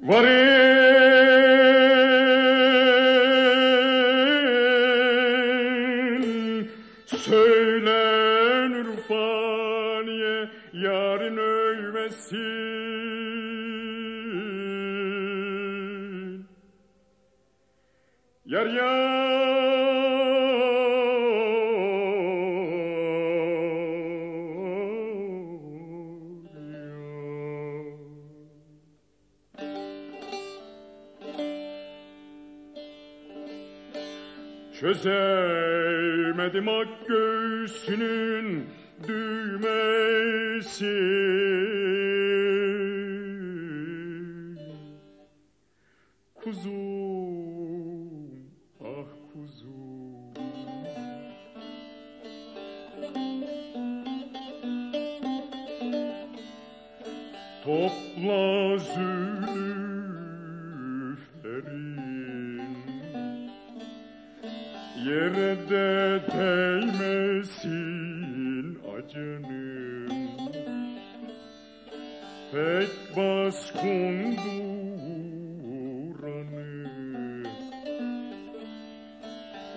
Varin söylenir faniye yarın ölmesin. Yar çözeymedim ak göğsünün düğmesi. Kuzum, ah kuzum. Topla zülüflerin yere de değmesin acınım. Pek baskunduranı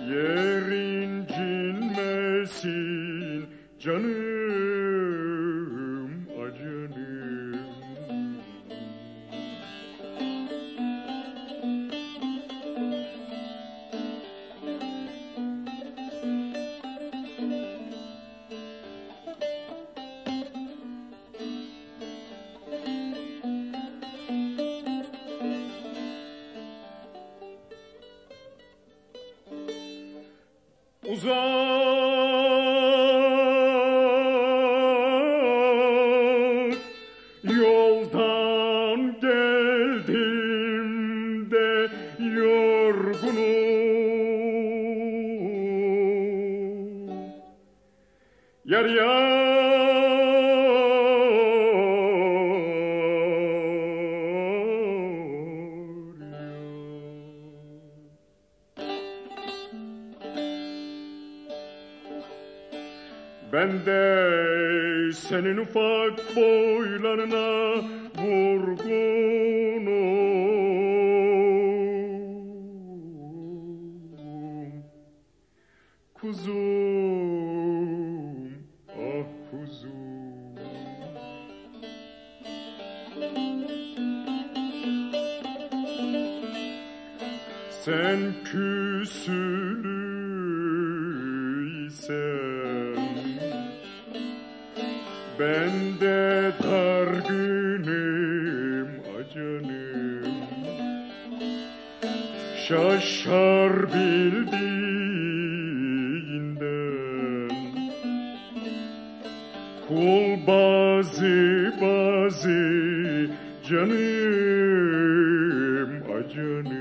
yer incinmesin canım acınım. Uzak yoldan geldim de yorgunum. Yar ben de senin ufak boylarına vurgunum. Kuzum, ah kuzum. Sen küsülü isen ben de dargınım acınım. Şaşar bildiğinden kul bazı canım acınım.